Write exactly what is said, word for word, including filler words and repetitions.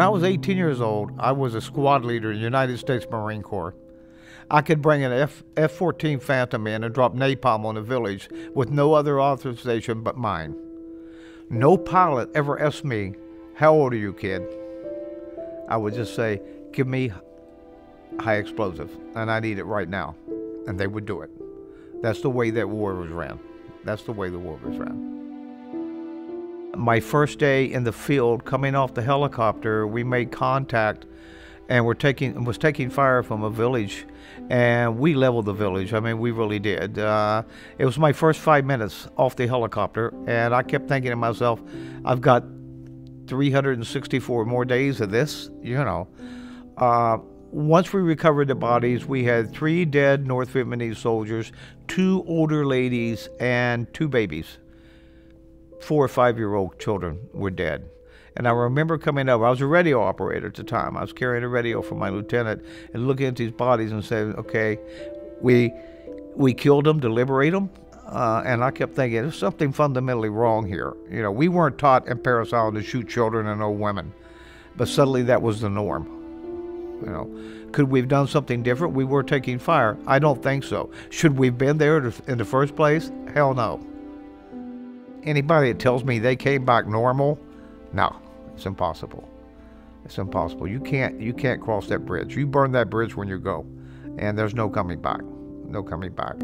When I was eighteen years old, I was a squad leader in the United States Marine Corps. I could bring an F fourteen Phantom in and drop napalm on a village with no other authorization but mine. No pilot ever asked me, "How old are you, kid?" I would just say, "Give me high explosive, and I need it right now." And they would do it. That's the way that war was ran. That's the way the war was ran. My first day in the field, coming off the helicopter, we made contact and were taking, was taking fire from a village, and we leveled the village. I mean, we really did. Uh, it was my first five minutes off the helicopter, and I kept thinking to myself, I've got three hundred sixty-four more days of this, you know. Uh, once we recovered the bodies, we had three dead North Vietnamese soldiers, two older ladies, and two babies. Four or five-year-old children were dead. And I remember coming over, I was a radio operator at the time. I was carrying a radio for my lieutenant and looking at these bodies and saying, okay, we, we killed them to liberate them. Uh, and I kept thinking, there's something fundamentally wrong here. You know, we weren't taught in Parris Island to shoot children and old women, but suddenly that was the norm. You know, could we have done something different? We were taking fire. I don't think so. Should we have been there to, in the first place? Hell no. Anybody that tells me they came back normal, no, it's impossible. It's impossible. You can't, you can't cross that bridge. You burn that bridge when you go, and there's no coming back. No coming back.